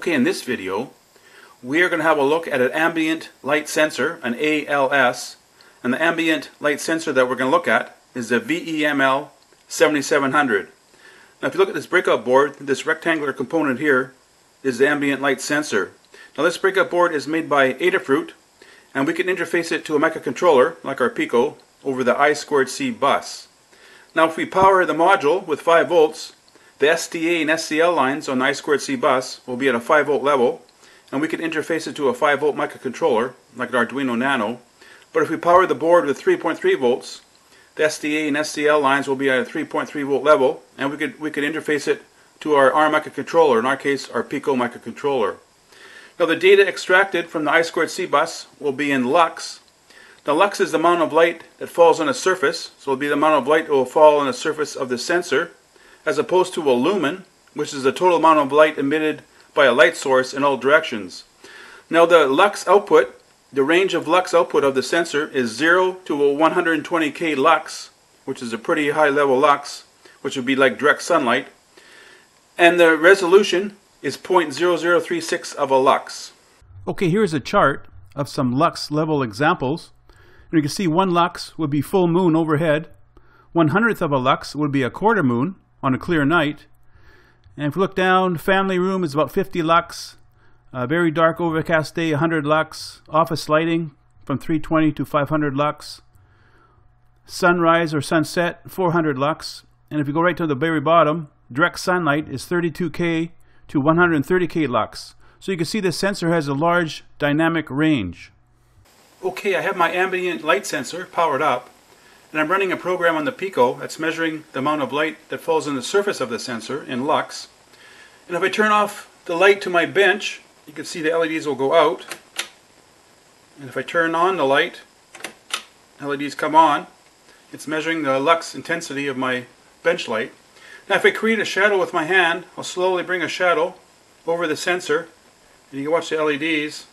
Okay, in this video we are going to have a look at an ambient light sensor, an ALS, and the ambient light sensor that we're going to look at is the VEML7700. Now if you look at this breakout board, this rectangular component here is the ambient light sensor. Now this breakout board is made by Adafruit, and we can interface it to a microcontroller like our Pico over the I2C bus. Now if we power the module with 5 volts, the SDA and SCL lines on the I2C bus will be at a 5 volt level, and we can interface it to a 5 volt microcontroller like an Arduino Nano. But if we power the board with 3.3 volts, the SDA and SCL lines will be at a 3.3 volt level, and we could interface it to our ARM microcontroller, in our case our Pico microcontroller. Now the data extracted from the I2C bus will be in lux. Now lux is the amount of light that falls on a surface, so it will be the amount of light that will fall on the surface of the sensor, as opposed to a lumen, which is the total amount of light emitted by a light source in all directions. Now the lux output, the range of lux output of the sensor is 0 to 120k lux, which is a pretty high level lux, which would be like direct sunlight, and the resolution is 0.0036 of a lux. Okay, here's a chart of some lux level examples, and you can see 1 lux would be full moon overhead, 1/100th of a lux would be a quarter moon on a clear night. And if we look down, family room is about 50 lux, very dark overcast day 100 lux, office lighting from 320 to 500 lux, sunrise or sunset 400 lux, and if you go right to the very bottom, direct sunlight is 32k to 130k lux. So you can see this sensor has a large dynamic range. Okay, I have my ambient light sensor powered up, and I'm running a program on the Pico that's measuring the amount of light that falls on the surface of the sensor in lux. And if I turn off the light to my bench, you can see the LEDs will go out. And if I turn on the light, LEDs come on. It's measuring the lux intensity of my bench light. Now if I create a shadow with my hand, I'll slowly bring a shadow over the sensor, and you can watch the LEDs.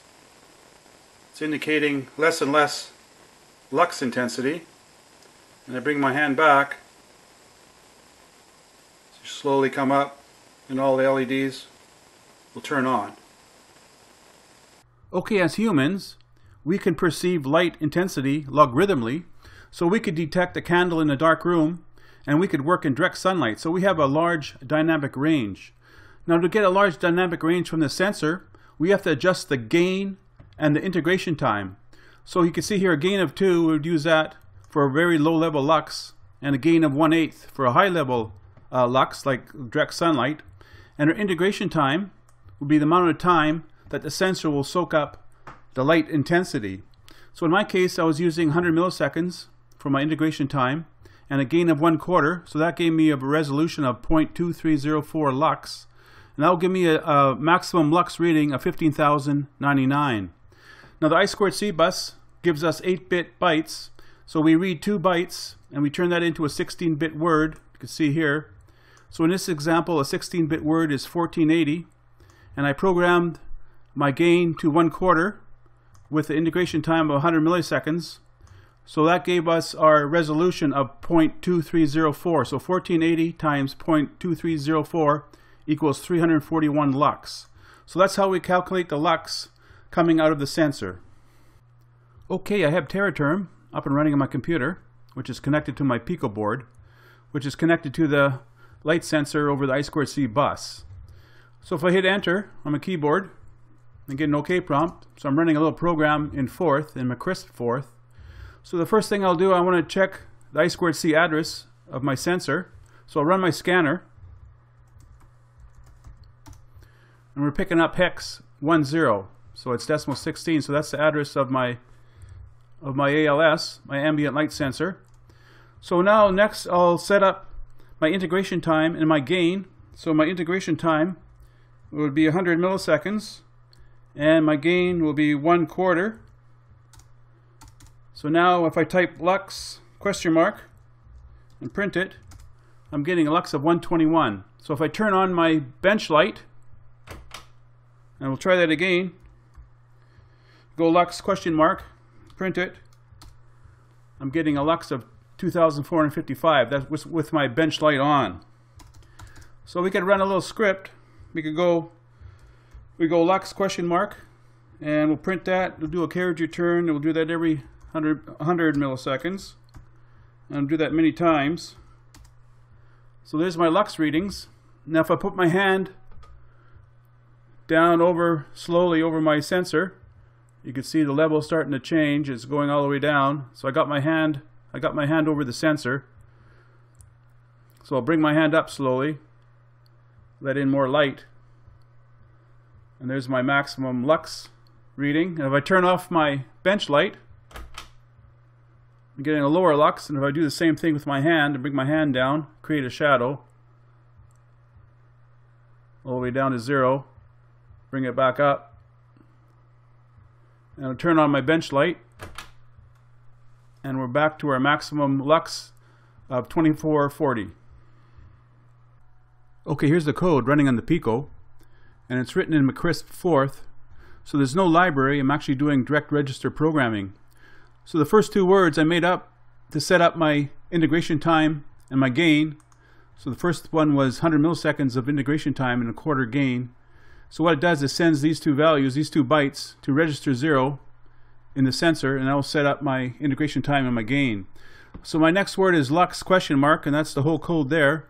It's indicating less and less lux intensity. And I bring my hand back, so slowly come up, and all the LEDs will turn on. Okay, as humans, we can perceive light intensity logarithmically, so we could detect a candle in a dark room, and we could work in direct sunlight, so we have a large dynamic range. Now to get a large dynamic range from the sensor, we have to adjust the gain and the integration time. So you can see here a gain of 2, we would use that for a very low level lux, and a gain of 1/8 for a high level lux like direct sunlight, and our integration time would be the amount of time that the sensor will soak up the light intensity. So in my case I was using 100 milliseconds for my integration time and a gain of 1/4, so that gave me a resolution of 0.2304 lux, and that will give me a maximum lux reading of 15,099. Now the I2C bus gives us 8-bit bytes. So we read 2 bytes and we turn that into a 16-bit word, you can see here. So in this example a 16-bit word is 1480, and I programmed my gain to 1/4 with the integration time of 100 milliseconds. So that gave us our resolution of 0.2304. So 1480 times 0.2304 equals 341 lux. So that's how we calculate the lux coming out of the sensor. Okay, I have TerraTerm up and running on my computer, which is connected to my Pico board, which is connected to the light sensor over the I2C bus. So if I hit enter on my keyboard and get an OK prompt, so I'm running a little program in Forth, in Mecrisp Forth. So the first thing I'll do, I want to check the I2C address of my sensor. So I'll run my scanner, and we're picking up hex 10, so it's decimal 16, so that's the address of my ALS, my ambient light sensor. So now next I'll set up my integration time and my gain. So my integration time would be 100 milliseconds and my gain will be 1/4. So now if I type lux ? And print it, I'm getting a lux of 121. So if I turn on my bench light, and we'll try that again, go lux ? Print it, I'm getting a lux of 2,455. That was with my bench light on. So we could run a little script. We could go we go Lux question mark, and we'll print that. We'll do a carriage return. We'll do that every 100 milliseconds, and I'll do that many times. So there's my Lux readings. Now if I put my hand down over slowly over my sensor, you can see the level starting to change. It's going all the way down. So I got my hand over the sensor. So I'll bring my hand up slowly, let in more light, and there's my maximum lux reading. And if I turn off my bench light, I'm getting a lower lux. And if I do the same thing with my hand and bring my hand down, create a shadow all the way down to 0, bring it back up, and I'll turn on my bench light, and we're back to our maximum lux of 2440. Okay, here's the code running on the Pico, and it's written in Mecrisp Forth, so there's no library. I'm actually doing direct register programming. So the first two words I made up to set up my integration time and my gain. So the first one was 100 milliseconds of integration time and a quarter gain. So what it does is sends these two values, these two bytes, to register 0 in the sensor, and I'll set up my integration time and my gain. So my next word is lux question mark, and that's the whole code there.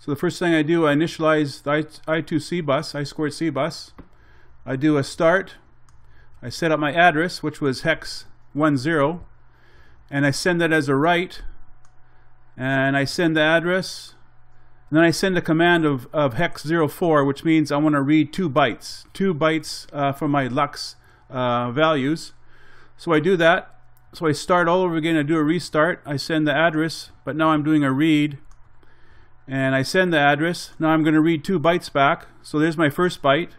So the first thing I do, I initialize the I2C bus, I2C bus. I do a start. I set up my address, which was hex 10, and I send that as a write, and I send the address, and then I send a command of hex 04, which means I want to read 2 bytes, from my lux values. So I do that. So I start all over again, I do a restart, I send the address, but now I'm doing a read, and I send the address. Now I'm going to read 2 bytes back. So there's my first byte,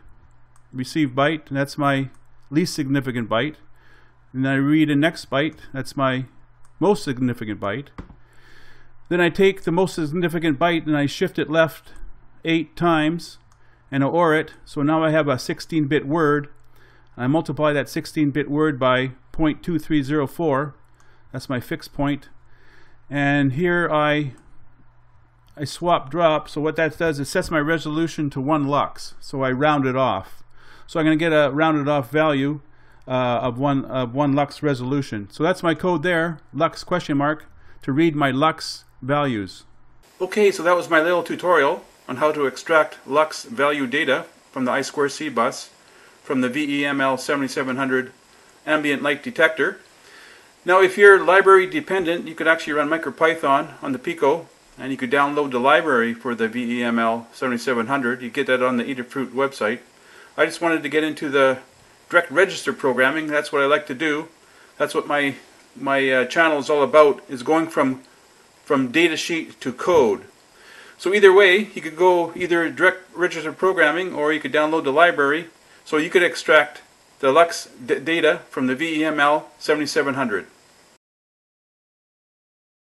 receive byte, and that's my least significant byte. And then I read a next byte, that's my most significant byte. Then I take the most significant byte and I shift it left 8 times, and I OR it. So now I have a 16-bit word. I multiply that 16-bit word by 0.2304, that's my fixed point, and here I swap drop. So what that does is sets my resolution to 1 lux. So I round it off. So I'm going to get a rounded off value of one lux resolution. So that's my code there, lux question mark, to read my lux values. Okay, so that was my little tutorial on how to extract lux value data from the I2C bus from the VEML7700 ambient light detector. Now if you're library dependent, you could actually run MicroPython on the Pico, and you could download the library for the VEML7700. You get that on the Adafruit website. I just wanted to get into the direct register programming. That's what I like to do. That's what my channel is all about, is going from data sheet to code. So either way, you could go either direct register programming, or you could download the library, so you could extract the Lux data from the VEML 7700.